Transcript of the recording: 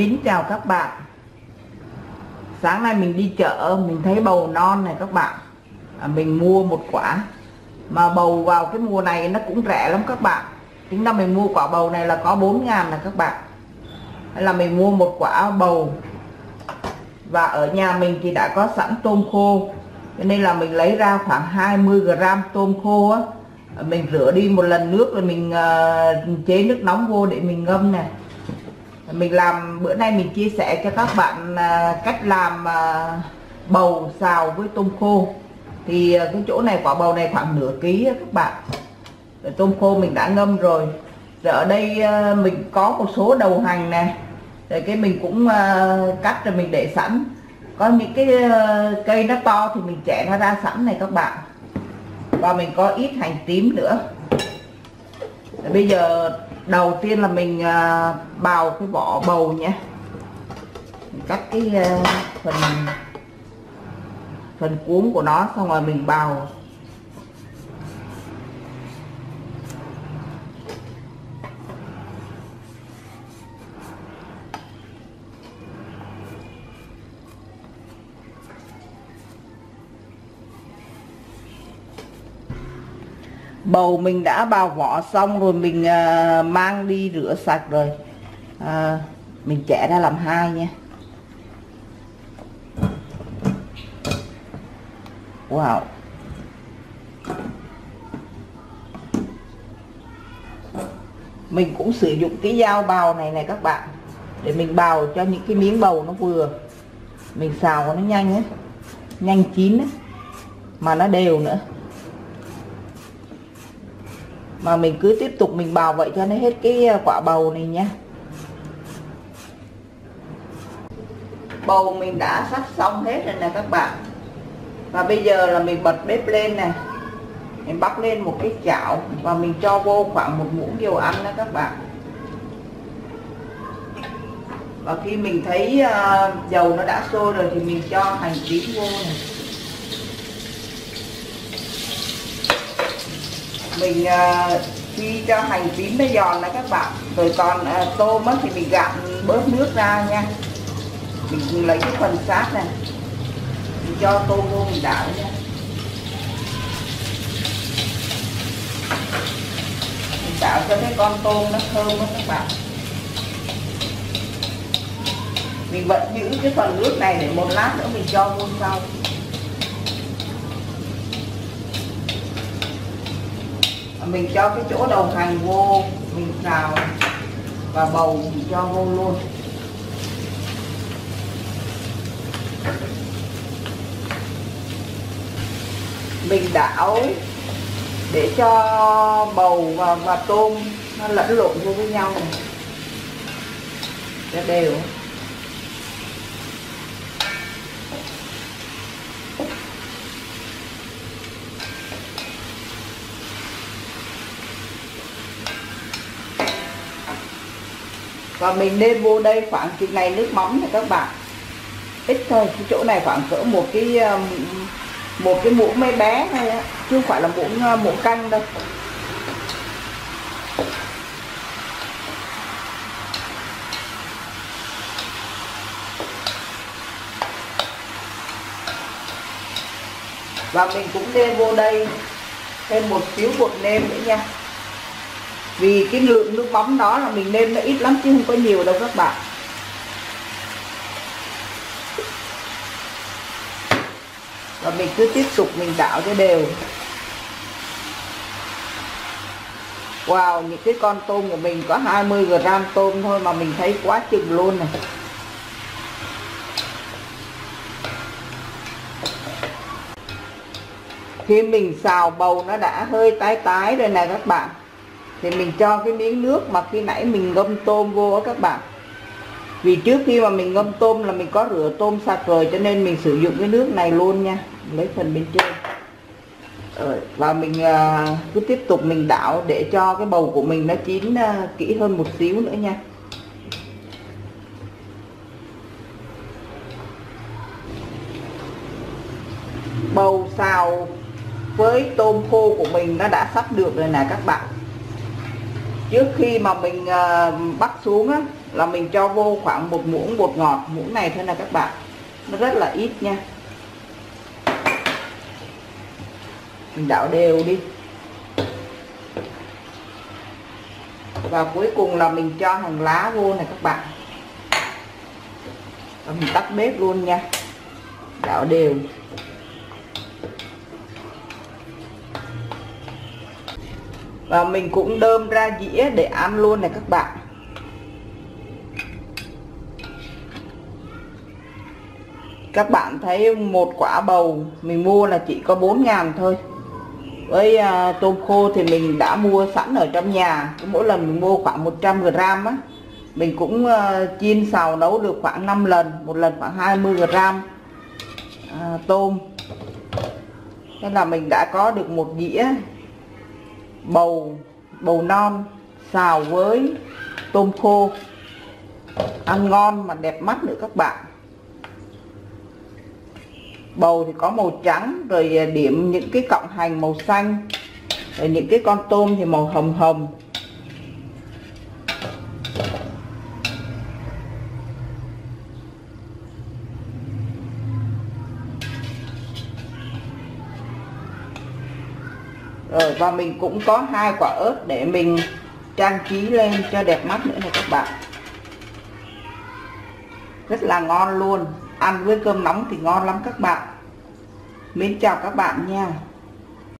Mến chào các bạn. Sáng nay mình đi chợ, mình thấy bầu non này các bạn. Mình mua một quả. Mà bầu vào cái mùa này nó cũng rẻ lắm các bạn. Tính ra mình mua quả bầu này là có 4.000 là các bạn. Hay là mình mua một quả bầu. Và ở nhà mình thì đã có sẵn tôm khô, cho nên là mình lấy ra khoảng 20g tôm khô á. Mình rửa đi một lần nước rồi mình chế nước nóng vô để mình ngâm nè. Mình làm bữa nay mình chia sẻ cho các bạn cách làm bầu xào với tôm khô. Thì cái chỗ này quả bầu này khoảng nửa ký các bạn. Rồi tôm khô mình đã ngâm rồi. Rồi ở đây mình có một số đầu hành nè. Rồi cái mình cũng cắt rồi mình để sẵn. Có những cái cây nó to thì mình chẻ nó ra sẵn này các bạn. Và mình có ít hành tím nữa. Rồi bây giờ đầu tiên là mình bào cái vỏ bầu nhé. Mình cắt cái phần cuống của nó xong rồi mình bào. Bầu mình đã bào vỏ xong rồi mình mang đi rửa sạch rồi. Mình chẻ ra làm hai nha. Wow. Mình cũng sử dụng cái dao bào này các bạn, để mình bào cho những cái miếng bầu nó vừa. Mình xào nó nhanh ấy, nhanh chín ấy, mà nó đều nữa. Mà mình cứ tiếp tục mình bào vậy cho nó hết cái quả bầu này nhé. Bầu mình đã sắp xong hết rồi nè các bạn. Và bây giờ là mình bật bếp lên nè. Mình bắc lên một cái chảo và mình cho vô khoảng 1 muỗng dầu ăn đó các bạn. Và khi mình thấy dầu nó đã sôi rồi thì mình cho hành tím vô này. Mình khi cho hành tím nó giòn là các bạn. Rồi còn tôm thì mình gạn bớt nước ra nha. Mình lấy cái phần sát này, mình cho tôm vô mình đảo nha. Mình đảo cho cái con tôm nó thơm đó các bạn. Mình vẫn giữ cái phần nước này để một lát nữa mình cho vô sau. Mình cho cái chỗ đầu hành vô, mình xào và bầu mình cho vô luôn. Mình đảo để cho bầu và tôm nó lẫn lộn vô với nhau này, cho đều. Và mình nêm vô đây khoảng chừng này nước mắm này các bạn. Ít thôi, cái chỗ này khoảng cỡ một cái muỗng mấy bé thôi á, chứ không phải là muỗng canh đâu. Và mình cũng nêm vô đây thêm một xíu bột nêm nữa nha. Vì cái lượng nước mắm đó là mình nêm nó ít lắm chứ không có nhiều đâu các bạn. Và mình cứ tiếp tục mình đảo cho đều. Wow, những cái con tôm của mình có 20g tôm thôi mà mình thấy quá chừng luôn này. Khi mình xào bầu nó đã hơi tái tái rồi nè các bạn, thì mình cho cái miếng nước mà khi nãy mình ngâm tôm vô đó các bạn. Vì trước khi mà mình ngâm tôm là mình có rửa tôm sạch rồi, cho nên mình sử dụng cái nước này luôn nha. Lấy phần bên trên. Và mình cứ tiếp tục mình đảo để cho cái bầu của mình nó chín kỹ hơn một xíu nữa nha. Bầu xào với tôm khô của mình nó đã sắp được rồi nè các bạn. Trước khi mà mình bắc xuống á, là mình cho vô khoảng 1 muỗng bột ngọt. Muỗng này thôi là các bạn, nó rất là ít nha. Mình đảo đều đi. Và cuối cùng là mình cho hành lá vô này các bạn. Và mình tắt bếp luôn nha. Đảo đều. Và mình cũng đơm ra dĩa để ăn luôn này các bạn. Các bạn thấy một quả bầu mình mua là chỉ có 4.000 thôi. Với tôm khô thì mình đã mua sẵn ở trong nhà. Mỗi lần mình mua khoảng 100g á. Mình cũng chiên xào nấu được khoảng 5 lần. Một lần khoảng 20g tôm. Nên là mình đã có được một dĩa bầu non xào với tôm khô. Ăn ngon mà đẹp mắt nữa các bạn. Bầu thì có màu trắng, rồi điểm những cái cọng hành màu xanh, rồi những cái con tôm thì màu hồng hồng. Rồi và mình cũng có 2 quả ớt để mình trang trí lên cho đẹp mắt nữa này các bạn. Rất là ngon luôn. Ăn với cơm nóng thì ngon lắm các bạn. Mến chào các bạn nha.